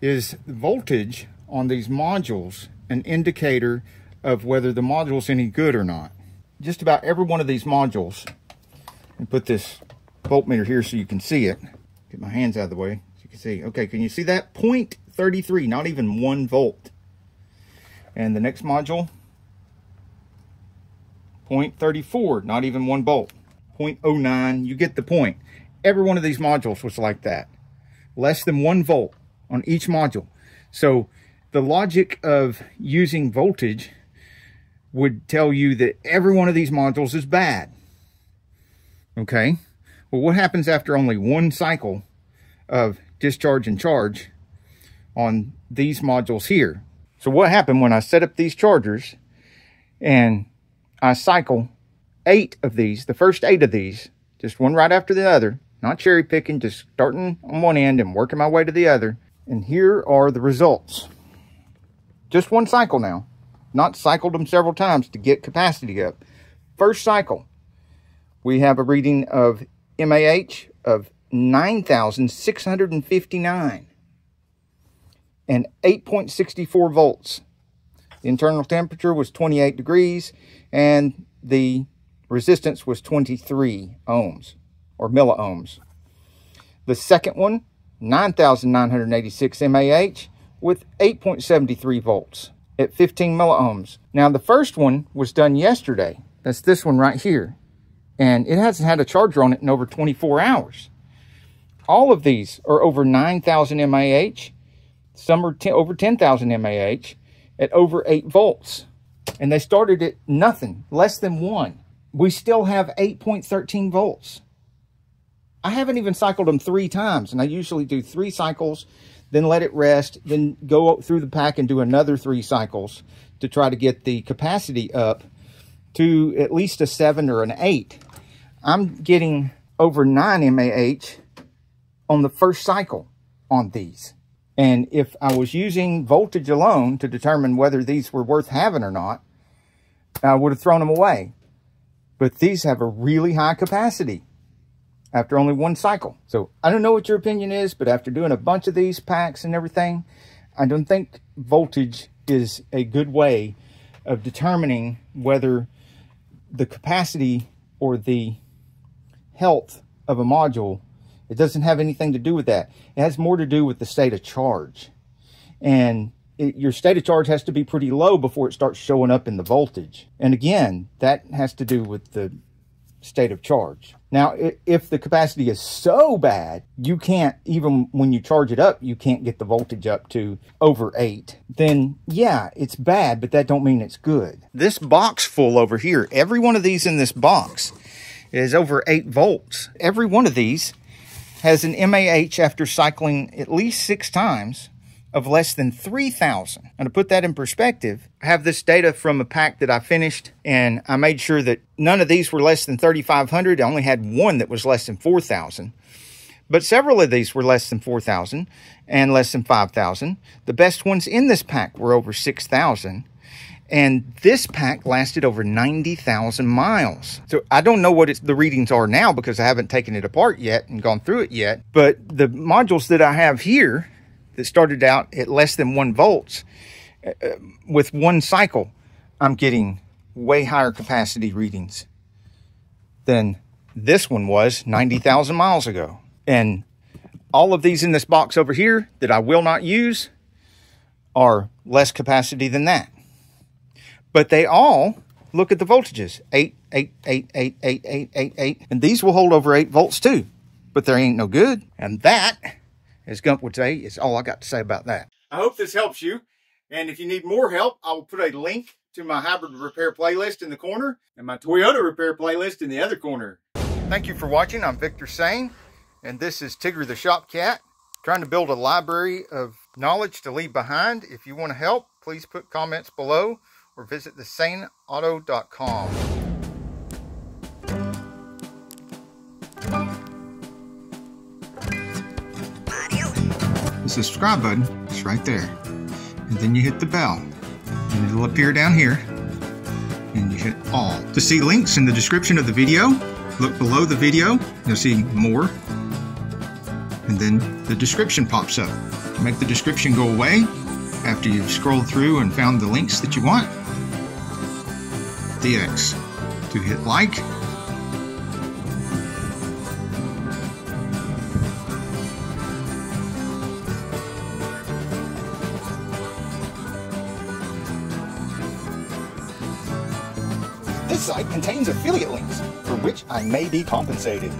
is voltage on these modules an indicator of whether the module's any good or not. Just about every one of these modules, and put this voltmeter here so you can see it. Get my hands out of the way so you can see. Okay, can you see that? 0.33, not even 1 volt. And the next module, 0.34, not even 1 volt. 0.09, you get the point. Every one of these modules was like that. Less than 1 volt on each module. So the logic of using voltage would tell you that every one of these modules is bad. Okay, well, what happens after only one cycle of discharge and charge on these modules here? So what happened when I set up these chargers and I cycle 8 of these, the first 8 of these, just one right after the other, not cherry picking, just starting on one end and working my way to the other. And here are the results. Just one cycle now. Not cycled them several times to get capacity up. First cycle, we have a reading of MAH of 9,659 and 8.64 volts. The internal temperature was 28 degrees and the resistance was 23 ohms or milliohms. The second one, 9,986 MAH with 8.73 volts. At 15 milliohms. Now the first one was done yesterday. That's this one right here. And it hasn't had a charger on it in over 24 hours. All of these are over 9,000 MAH. Some are over 10,000 MAH at over 8 volts. And they started at nothing, less than 1. We still have 8.13 volts. I haven't even cycled them 3 times. And I usually do 3 cycles, then let it rest, then go through the pack and do another 3 cycles to try to get the capacity up to at least a 7 or an 8. I'm getting over 9 MAH on the first cycle on these. And if I was using voltage alone to determine whether these were worth having or not, I would have thrown them away. But these have a really high capacity after only one cycle. So I don't know what your opinion is, but after doing a bunch of these packs and everything, I don't think voltage is a good way of determining whether the capacity or the health of a module. It doesn't have anything to do with that. It has more to do with the state of charge. And your state of charge has to be pretty low before it starts showing up in the voltage. And again, that has to do with the state of charge. Now, if the capacity is so bad, you can't, even when you charge it up, you can't get the voltage up to over 8, then yeah, it's bad, but that don't mean it's good. This box full over here, every one of these in this box is over 8 volts. Every one of these has an MAH after cycling at least 6 times of less than 3,000. And to put that in perspective, I have this data from a pack that I finished, and I made sure that none of these were less than 3,500. I only had one that was less than 4,000. But several of these were less than 4,000 and less than 5,000. The best ones in this pack were over 6,000. And this pack lasted over 90,000 miles. So I don't know what the readings are now because I haven't taken it apart yet and gone through it yet. But the modules that I have here that started out at less than 1 volt, with one cycle, I'm getting way higher capacity readings than this one was 90,000 miles ago. And all of these in this box over here that I will not use are less capacity than that. But they all, look at the voltages, 8, 8, 8, 8, 8, 8, 8, 8. And these will hold over 8 volts too, but they ain't no good. And that, as Gump would say, is all I got to say about that. I hope this helps you. And if you need more help, I will put a link to my hybrid repair playlist in the corner and my Toyota repair playlist in the other corner. Thank you for watching. I'm Victor Sane, and this is Tigger the Shop Cat, trying to build a library of knowledge to leave behind. If you want to help, please put comments below or visit the saneauto.com. The subscribe button is right there, and then you hit the bell and it'll appear down here, and you hit all. To see links in the description of the video, look below the video, you'll see more, and then the description pops up. to make the description go away after you've scrolled through and found the links that you want. DX to hit like. This site contains affiliate links for which I may be compensated.